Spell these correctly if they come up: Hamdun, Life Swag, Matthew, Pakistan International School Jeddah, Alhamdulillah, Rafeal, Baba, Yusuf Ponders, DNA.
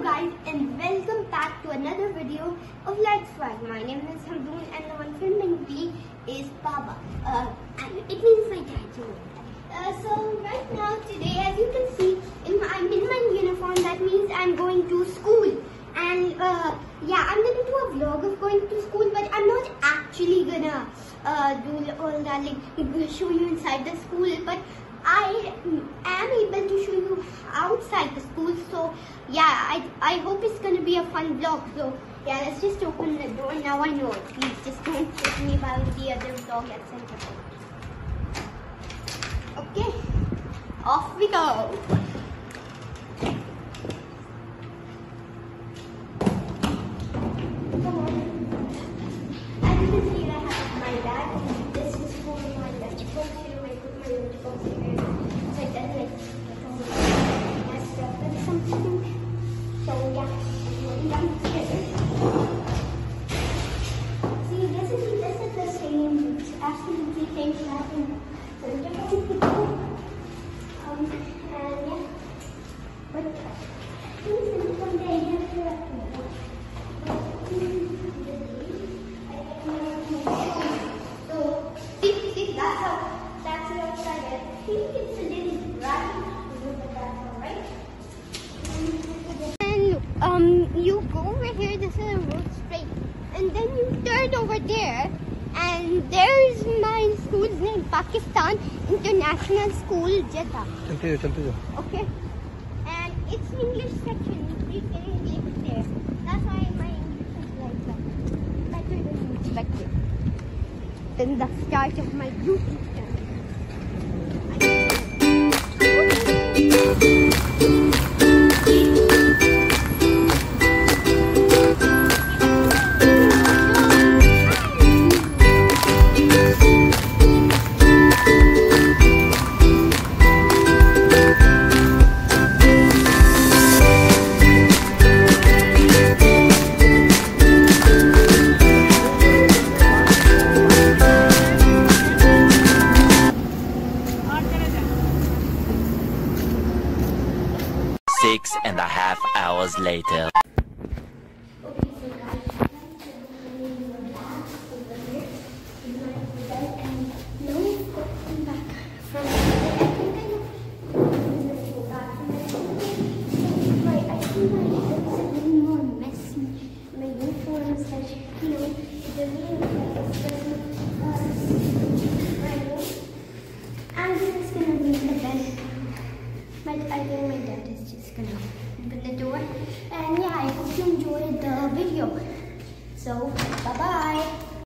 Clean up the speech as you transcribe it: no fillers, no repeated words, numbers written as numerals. Hello guys and welcome back to another video of Life Swag. My name is Hamdun and the one filming me is Baba. And it means my tattoo. So right now today, as you can see, I'm in my uniform. That means I'm going to school. And yeah, I'm going to do a vlog of going to school, but I'm not actually gonna do all that, like show you inside the school. But I am able to show you outside the school, so yeah, I hope it's gonna be a fun vlog. So yeah, let's just open the door now. I know it. Please just don't take me about the other vlog at some point. Okay, off we go. As you can see, I have my bag. This is for my lunchbox. I put my lunchbox in here. So it doesn't you go over here, this is a road straight, and then you turn over there, and there's my school's name, Pakistan International School Jeddah. Okay, and it's English section, you can English there. That's why my English is like that. Better than you expected. Then the start of my group . Hours later. Open the door, and yeah, I hope you enjoyed the video. So bye bye.